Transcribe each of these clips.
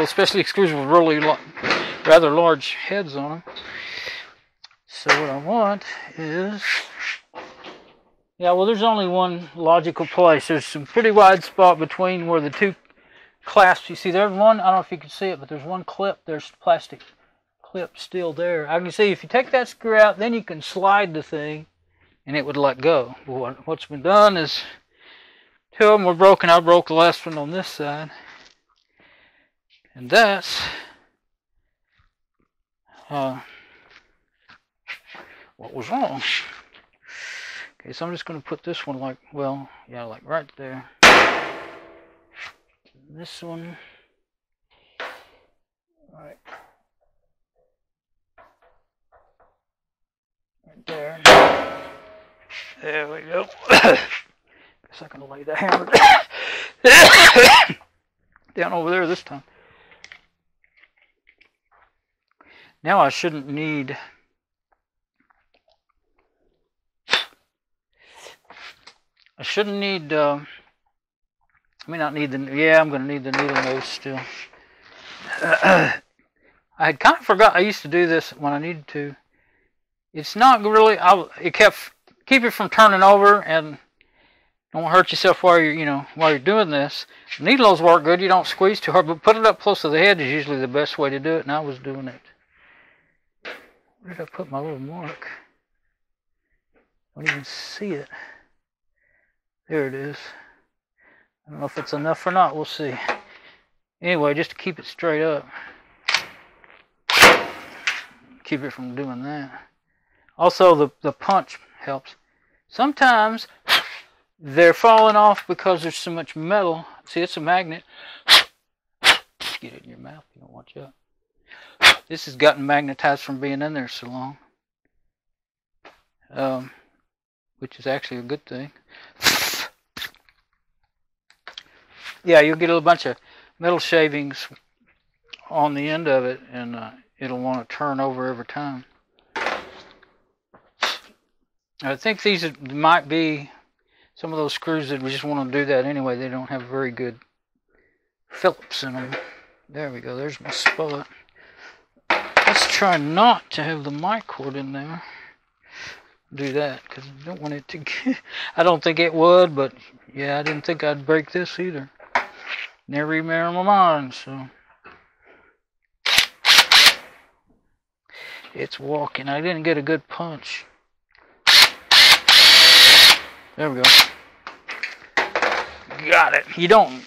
people, especially exclusive with really rather large heads on them. So what I want is, yeah, well, there's only one logical place. There's some pretty wide spot between where the two clasps, you see there's one, I don't know if you can see it, but there's one clip, there's plastic clip still there. I can see if you take that screw out, then you can slide the thing and it would let go. But what's been done is two of them were broken. I broke the last one on this side. And that's what was wrong. Okay, so I'm just going to put this one like, well, yeah, like right there. This one. All right. Right there. There we go. Guess I can lay the hammer down. Down over there this time. Now I shouldn't need... I shouldn't need, I may not need the, yeah, I'm going to need the needle nose still. I had kind of forgot, I used to do this when I needed to. It's not really, it keep it from turning over and don't hurt yourself while you're, you know, while you're doing this. Needle nose work good, you don't squeeze too hard, but put it up close to the head is usually the best way to do it, and I was doing it. Where did I put my little mark? I don't even see it. There it is. I don't know if it's enough or not. We'll see. Anyway, just to keep it straight up. Keep it from doing that. Also, the punch helps. Sometimes they're falling off because there's so much metal. See, it's a magnet. Just get it in your mouth. You don't watch out. This has gotten magnetized from being in there so long. Which is actually a good thing. Yeah, you'll get a little bunch of metal shavings on the end of it, and it'll want to turn over every time. I think these might be some of those screws that we just want to do that anyway. They don't have very good Phillips in them. There we go. There's my spot. Let's try not to have the mic cord in there. Do that because I don't want it to get, I don't think it would, but yeah, I didn't think I'd break this either. Never even in my mind, so it's walking. I didn't get a good punch. There we go. Got it. You don't,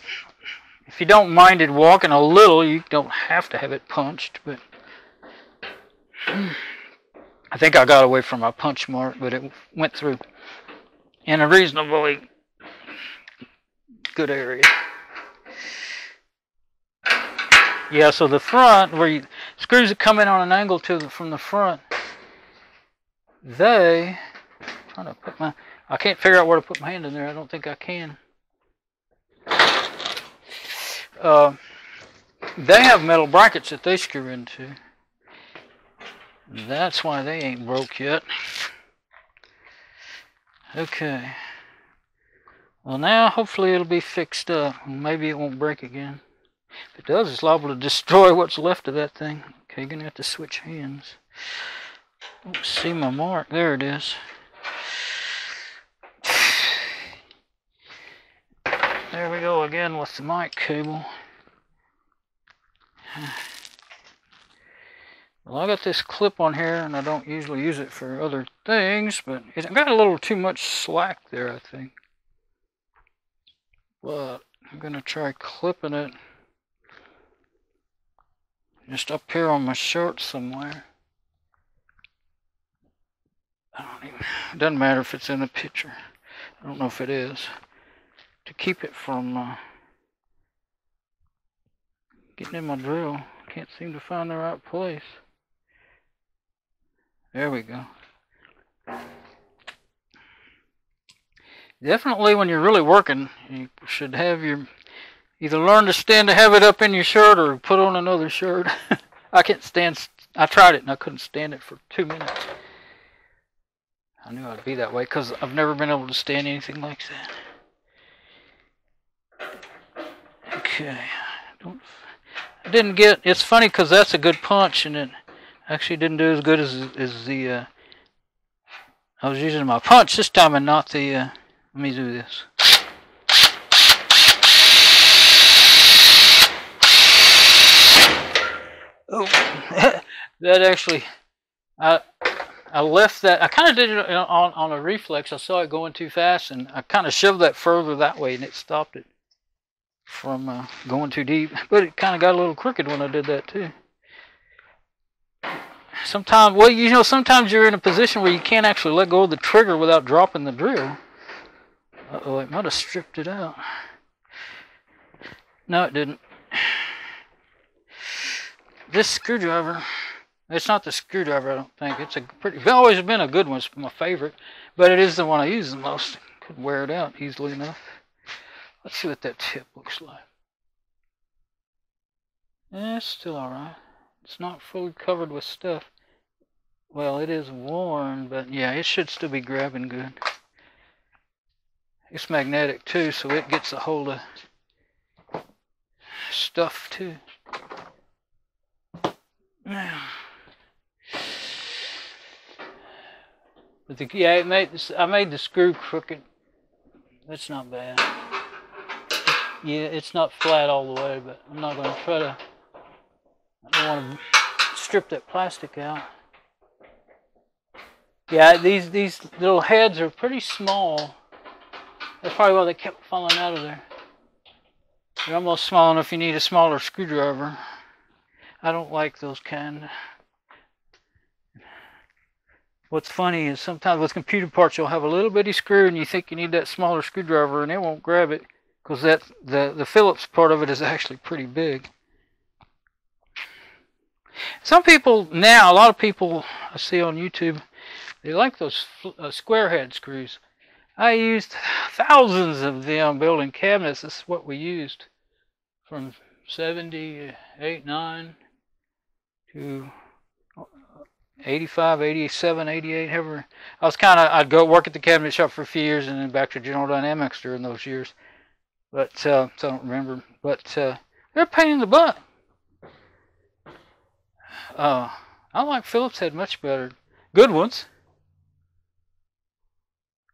if you don't mind it walking a little, you don't have to have it punched, but I think I got away from my punch mark, but it went through in a reasonably good area. Yeah, so the front, where you, screws that come in on an angle to the, from the front, they, I'm trying to put my, I can't figure out where to put my hand in there. I don't think I can. They have metal brackets that they screw into. That's why they ain't broke yet. Okay. Well, now hopefully it'll be fixed up. Maybe it won't break again. If it does, it's liable to destroy what's left of that thing. Okay, you're gonna have to switch hands. Don't see my mark. There it is. There we go again with the mic cable. Well, I got this clip on here, and I don't usually use it for other things, but it's got a little too much slack there, I think. But I'm going to try clipping it just up here on my shirt somewhere. I don't even, it doesn't matter if it's in the picture. I don't know if it is. To keep it from getting in my drill. Can't seem to find the right place. There we go. Definitely when you're really working, you should have your, either learn to stand to have it up in your shirt or put on another shirt. I can't stand, I tried it and I couldn't stand it for 2 minutes. I knew I'd be that way because I've never been able to stand anything like that. Okay. I didn't get, it's funny because that's a good punch and it actually didn't do as good as the, I was using my punch this time and not the, let me do this. Oh, that actually, I left that, I kind of did it on a reflex. I saw it going too fast and I kind of shoved that further that way and it stopped it from going too deep. But it kind of got a little crooked when I did that too. Sometimes, well, you know, sometimes you're in a position where you can't actually let go of the trigger without dropping the drill. Uh-oh, it might have stripped it out. No, it didn't. This screwdriver, it's not the screwdriver, I don't think. It's a pretty, it's always been a good one. It's my favorite, but it is the one I use the most. Could wear it out easily enough. Let's see what that tip looks like. Yeah, it's still all right. It's not fully covered with stuff. Well, it is worn, but yeah, it should still be grabbing good. It's magnetic too, so it gets a hold of stuff too. Now, but the, yeah, it made this, I made the screw crooked. That's not bad. Yeah, it's not flat all the way, but I'm not going to try to. I don't want to strip that plastic out. Yeah, these little heads are pretty small. That's probably why they kept falling out of there. They're almost small enough. You need a smaller screwdriver. I don't like those kind. What's funny is sometimes with computer parts, you'll have a little bitty screw and you think you need that smaller screwdriver and it won't grab it because that the Phillips part of it is actually pretty big. Some people now, a lot of people I see on YouTube, they like those square head screws. I used thousands of them building cabinets. This is what we used from 78, 9. to 85, 87, 88, however. I was kind of, I'd go work at the cabinet shop for a few years and then back to General Dynamics during those years. But, so I don't remember. But, they're a pain in the butt. I like Phillips head much better. Good ones.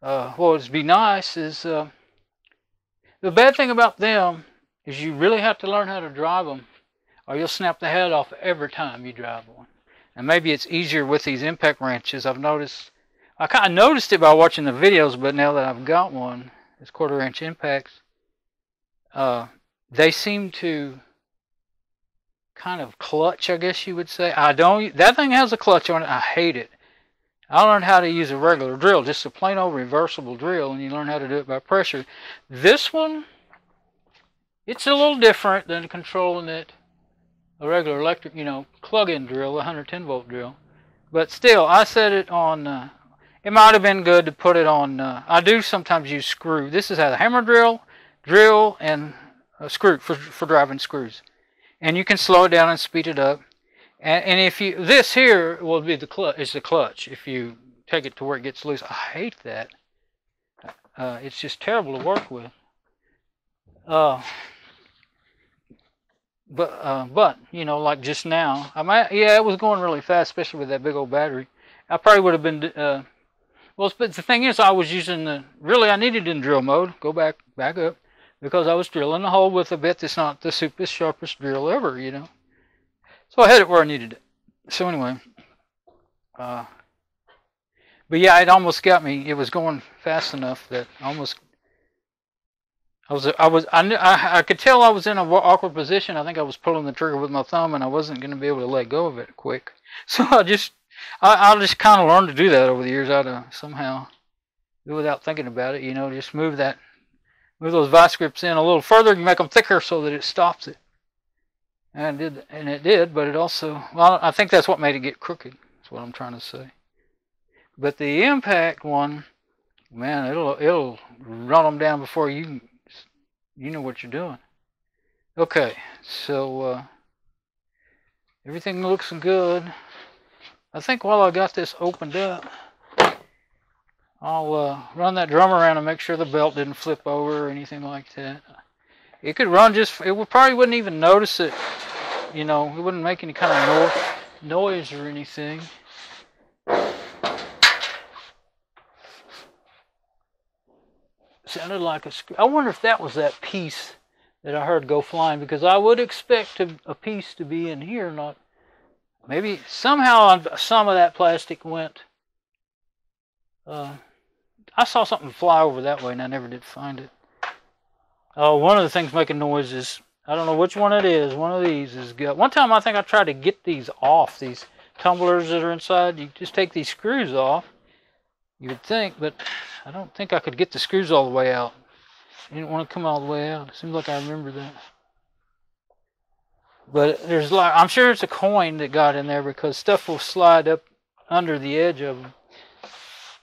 What would be nice is, the bad thing about them is you really have to learn how to drive them, or you'll snap the head off every time you drive one. And maybe it's easier with these impact wrenches. I've noticed, I kind of noticed it by watching the videos, but now that I've got one, it's 1/4 inch impacts, they seem to kind of clutch, I guess you would say. I don't, that thing has a clutch on it, I hate it. I learned how to use a regular drill, just a plain old reversible drill, and you learn how to do it by pressure. This one, it's a little different than controlling it. A regular electric, you know, plug-in drill, a 110 volt drill. But still, I set it on, it might have been good to put it on, I do sometimes use screw. This is how the hammer drill, and a screw for driving screws. And you can slow it down and speed it up. And if you, this here will be the clutch, is the clutch. If you take it to where it gets loose, I hate that. It's just terrible to work with. But you know, like just now, I might, yeah, it was going really fast, especially with that big old battery. I probably would have been, well, but the thing is, I was using the, really, I needed it in drill mode, go back up, because I was drilling a hole with a bit that's not the super sharpest drill ever, you know. So I had it where I needed it. So anyway, but yeah, it almost got me. It was going fast enough that almost. I could tell I was in an awkward position. I think I was pulling the trigger with my thumb, and I wasn't going to be able to let go of it quick. So I just kind of learned to do that over the years. I'd somehow do it without thinking about it. You know, just move those vice grips in a little further and make them thicker so that it stops it. And it did, but it also, well, I think that's what made it get crooked. That's what I'm trying to say. But the impact one, man, it'll run them down before you can. You know what you're doing. Okay, so everything looks good. I think while I got this opened up, I'll run that drum around and make sure the belt didn't flip over or anything like that. It could run just, it probably wouldn't even notice it you know, it wouldn't make any kind of noise or anything. Sounded like a screw. I wonder if that was that piece that I heard go flying, because I would expect a piece to be in here, not... Maybe somehow some of that plastic went... I saw something fly over that way and I never did find it. Oh, one of the things making noise is, I don't know which one it is, one of these is good. One time I think I tried to get these off, these tumblers that are inside. You just take these screws off, you would think, but I don't think I could get the screws all the way out. I didn't want to come all the way out. It seems like I remember that. But there's like, I'm sure it's a coin that got in there, because stuff will slide up under the edge of them.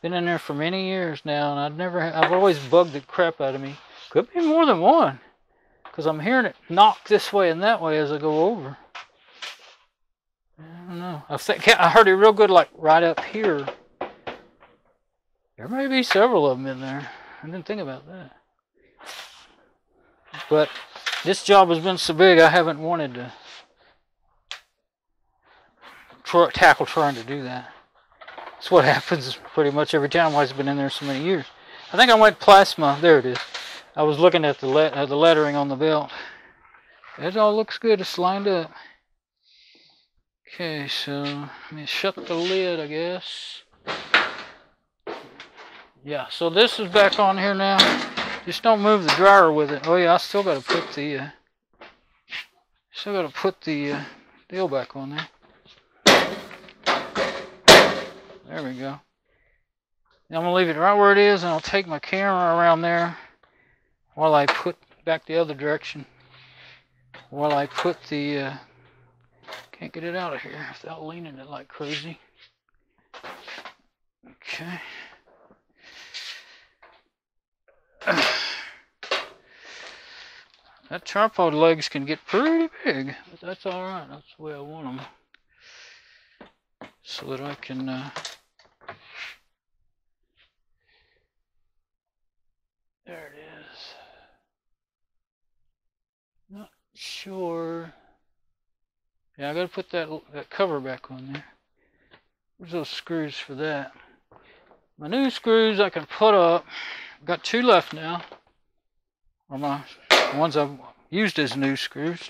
Been in there for many years now, and I've always bugged the crap out of me. Could be more than one, because I'm hearing it knock this way and that way as I go over. I don't know. I think I heard it real good, like right up here. There may be several of them in there. I didn't think about that. But this job has been so big, I haven't wanted to trying to do that. That's what happens pretty much every time. Why it's been in there so many years. I think I went plasma. There it is. I was looking at the lettering on the belt. That all looks good. It's lined up. Okay, so let me shut the lid, I guess. Yeah, so this is back on here now. Just don't move the dryer with it. Oh yeah, I still got to put the deal back on there. There we go. Now I'm going to leave it right where it is, and I'll take my camera around there while I put back the other direction. While I put the... can't get it out of here without leaning it like crazy. Okay. That tripod legs can get pretty big, but that's alright. That's the way I want them. So that I can... there it is. Not sure. Yeah, I gotta put that cover back on there. Where's those screws for that? My new screws I can put up. I've got two left now. Or my ones I've used as new screws.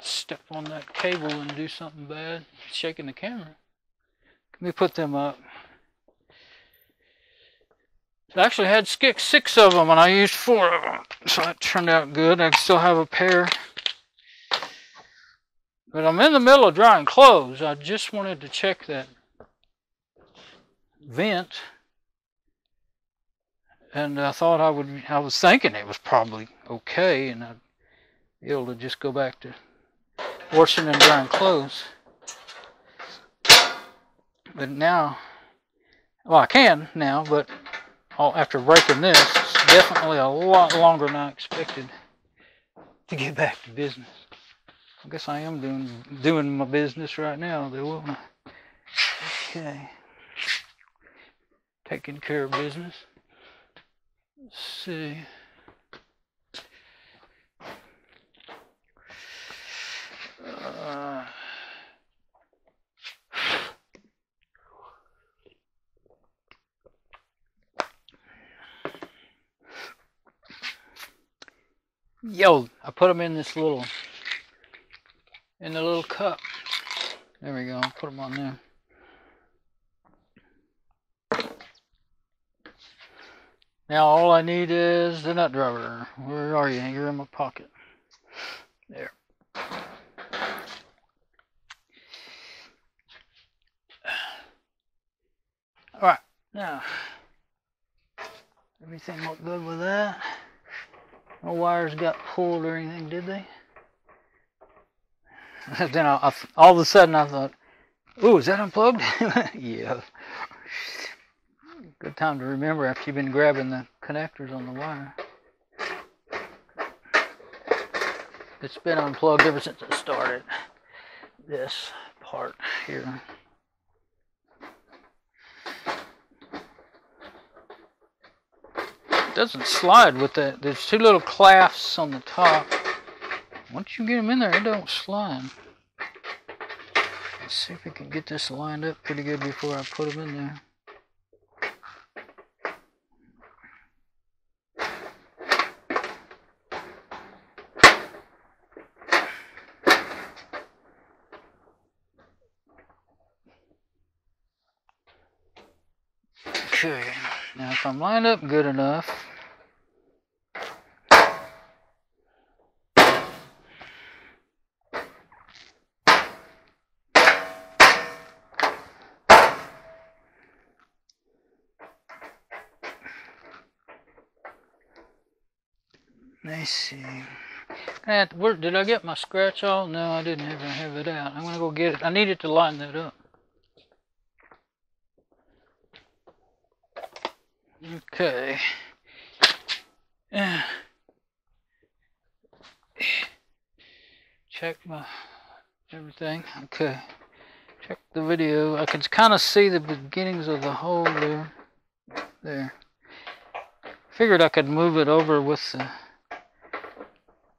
Step on that cable and do something bad. It's shaking the camera. Let me put them up. I actually had six of them, and I used four of them, so that turned out good. I still have a pair. But I'm in the middle of drying clothes. I just wanted to check that vent, and I thought I was thinking it was probably okay, and I'd be able to just go back to washing and drying clothes. But now, well, I can now, but... Oh, after breaking this, it's definitely a lot longer than I expected to get back to business. I guess I am doing my business right now, though. Okay. Taking care of business. Let's see. Yo, I put them in this little, in the little cup. There we go, I'll put them on there. Now all I need is the nut driver. Where are you? You're in my pocket. There. Alright, now, everything looked good with that. No wires got pulled or anything, did they? Then all of a sudden I thought, ooh, is that unplugged? Yeah. Good time to remember after you've been grabbing the connectors on the wire. It's been unplugged ever since I started this part here. Doesn't slide with that. There's two little clasps on the top, Once you get them in there, it don't slide. Let's see if we can get this lined up pretty good before I put them in there. Okay, now if I'm lined up good enough, let's see. Did I get my scratch on? No, I didn't even have it out. I'm gonna go get it. I needed to line that up. Okay. Check my everything. Okay. Check the video. I can kind of see the beginnings of the hole there. Figured I could move it over with the.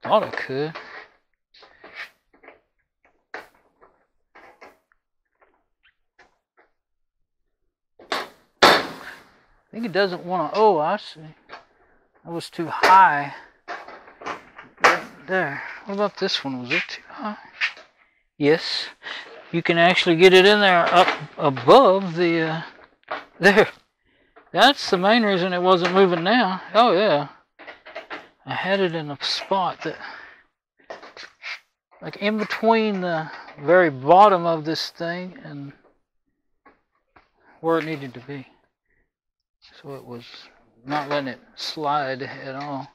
Thought I could. I think it doesn't want to. Oh, I see. That was too high. Right there. What about this one? Was it too high? Yes. You can actually get it in there up above the. There. That's the main reason it wasn't moving now. Oh, yeah. I had it in a spot that. Like in between the very bottom of this thing and where it needed to be. So it was not letting it slide at all.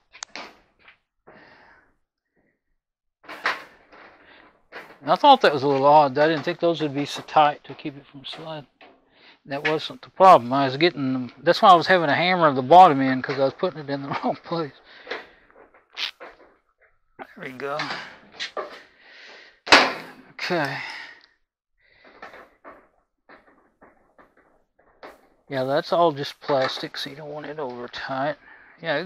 And I thought that was a little odd. I didn't think those would be so tight to keep it from sliding. That wasn't the problem. I was getting them. That's why I was having a hammer of the bottom end, because I was putting it in the wrong place. There we go. Okay. Yeah, that's all just plastic, so you don't want it over tight. Yeah,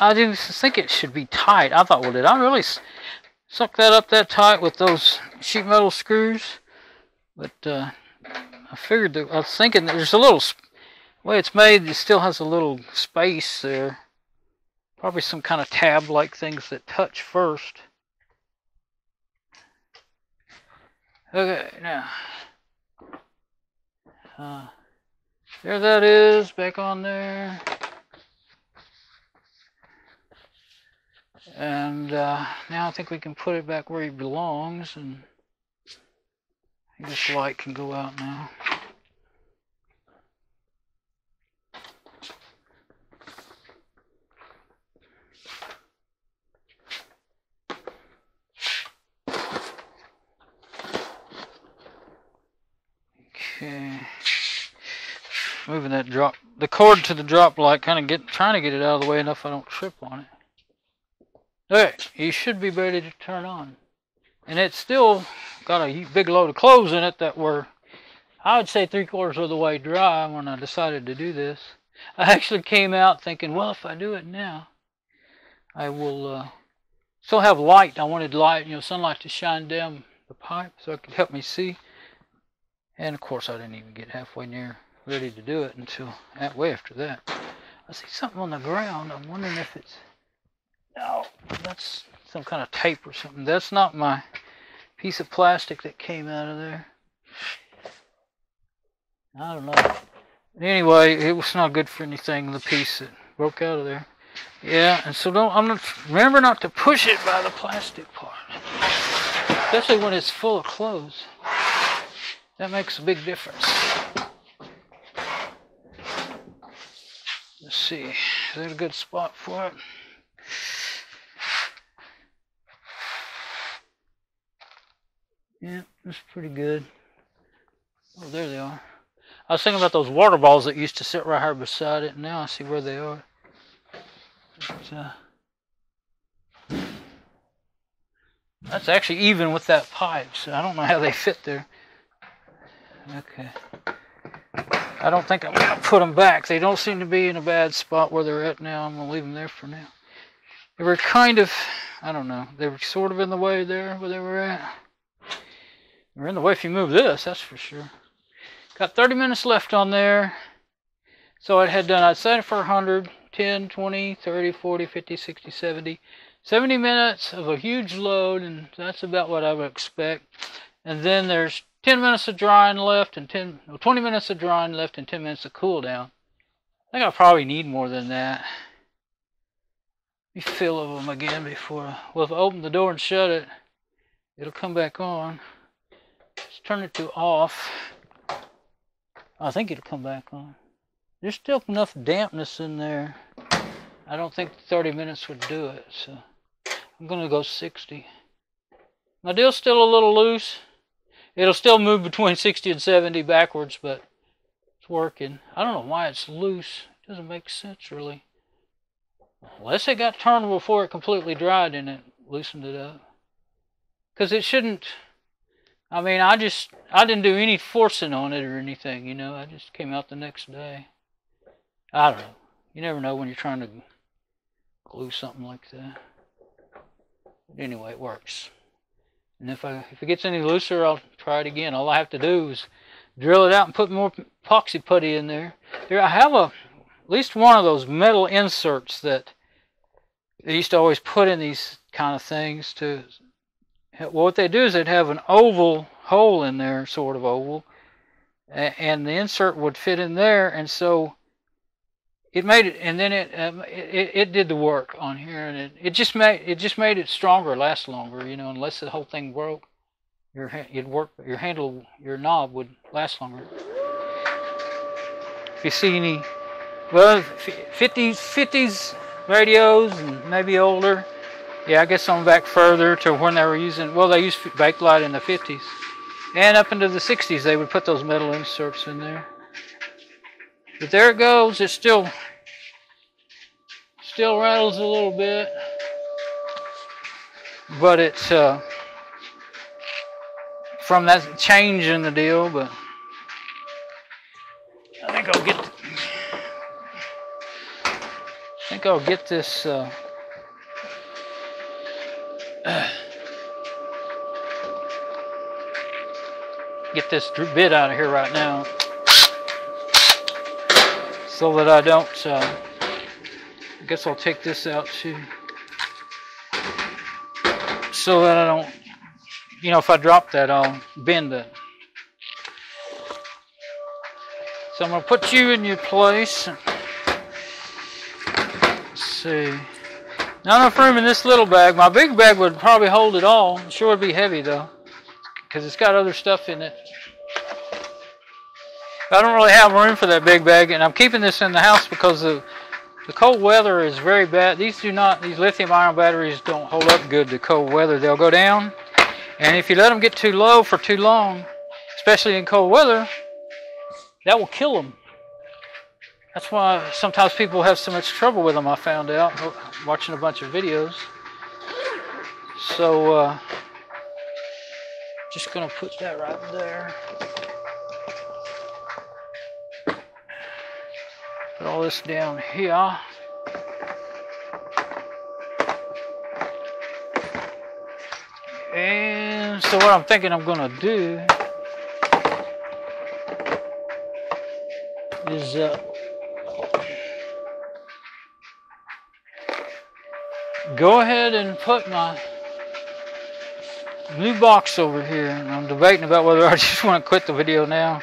I didn't think it should be tight. I thought, well, did I really suck that up that tight with those sheet metal screws? But I figured that, I was thinking that there's a little, the way it's made, it still has a little space there. Probably some kind of tab-like things that touch first. Okay, now. There that is, back on there. And now I think we can put it back where it belongs, and I think this light can go out now. Okay. Moving that drop, the cord to the drop light, kind of trying to get it out of the way enough I don't trip on it. Alright, you should be ready to turn on. And it's still got a big load of clothes in it that were, I would say, 3/4 of the way dry when I decided to do this. I actually came out thinking, well, if I do it now, I will still have light. I wanted light, you know, sunlight to shine down the pipe so it could help me see. And of course, I didn't even get halfway near ready to do it until that way after that. I see something on the ground. I'm wondering if it's, no, that's some kind of tape or something. That's not my piece of plastic that came out of there. I don't know. Anyway, it was not good for anything, the piece that broke out of there. Yeah, and so remember not to push it by the plastic part. Especially when it's full of clothes. That makes a big difference. Let's see, is that a good spot for it? Yeah, that's pretty good. Oh, there they are. I was thinking about those water balls that used to sit right here beside it, and now I see where they are. But, that's actually even with that pipe, so I don't know how they fit there. Okay. I don't think I'm going to put them back. They don't seem to be in a bad spot where they're at now. I'm going to leave them there for now. They were kind of I don't know. They were sort of in the way there where they were at. They're in the way if you move this, that's for sure. Got 30 minutes left on there. So I had done, I'd set it for 100, 10, 20, 30, 40, 50, 60, 70. 70 minutes of a huge load, and that's about what I would expect. And then there's 10 minutes of drying left, and 20 minutes of drying left, and 10 minutes of cool down. I think I probably need more than that. Let me fill of them again before, well, if I open the door and shut it, it'll come back on. Let's turn it to off. I think it'll come back on. There's still enough dampness in there. I don't think 30 minutes would do it, so I'm gonna go 60. My deal's still a little loose. It'll still move between 60 and 70 backwards, but it's working. I don't know why it's loose. It doesn't make sense, really. Unless it got turned before it completely dried and it loosened it up. Because it shouldn't... I mean, I didn't do any forcing on it or anything, you know. I just came out the next day. I don't know. You never know when you're trying to glue something like that. But anyway, it works. And if it gets any looser, I'll try it again. All I have to do is drill it out and put more epoxy putty in there. There, I have at least one of those metal inserts that they used to always put in these kind of things to... Well, what they do is they'd have an oval hole in there, sort of oval, and the insert would fit in there, and so it made it, and then it did the work on here, and it just made it stronger, last longer, you know. Unless the whole thing broke, your knob would last longer. If you see any, well, 50s radios and maybe older. Yeah, I guess I'm back further to when they were using, well, they used Bakelite in the 50s. And up into the 60s, they would put those metal inserts in there. But there it goes. It still rattles a little bit. But it's from that change in the deal, but I think I'll get this... get this bit out of here right now so that I don't I guess I'll take this out too so that I don't, you know, if I drop that I'll bend it. So I'm going to put you in your place. Let's see. Not enough room in this little bag. My big bag would probably hold it all. It sure would be heavy though, because it's got other stuff in it. I don't really have room for that big bag, and I'm keeping this in the house because the cold weather is very bad. These lithium ion batteries don't hold up good to cold weather. They'll go down, and if you let them get too low for too long, especially in cold weather, that will kill them. That's why sometimes people have so much trouble with them, I found out watching a bunch of videos. So, just gonna put that right there. Put all this down here. And so what I'm thinking I'm gonna do is, go ahead and put my new box over here. And I'm debating about whether I just want to quit the video now.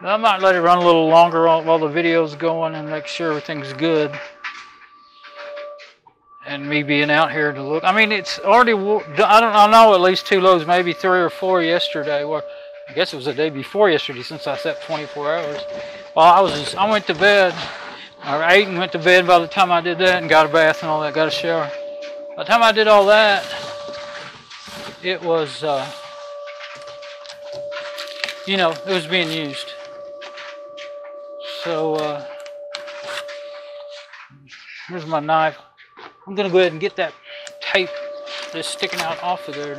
But I might let it run a little longer while the video's going and make sure everything's good. And me being out here to look. I mean, it's already, I know at least two loads, maybe three or four yesterday. Well, I guess it was the day before yesterday since I slept 24 hours. Well, I went to bed. I ate and went to bed by the time I did that, and got a bath and all that, got a shower. By the time I did all that, it was, you know, it was being used. So, here's my knife. I'm going to go ahead and get that tape that's sticking out off of there.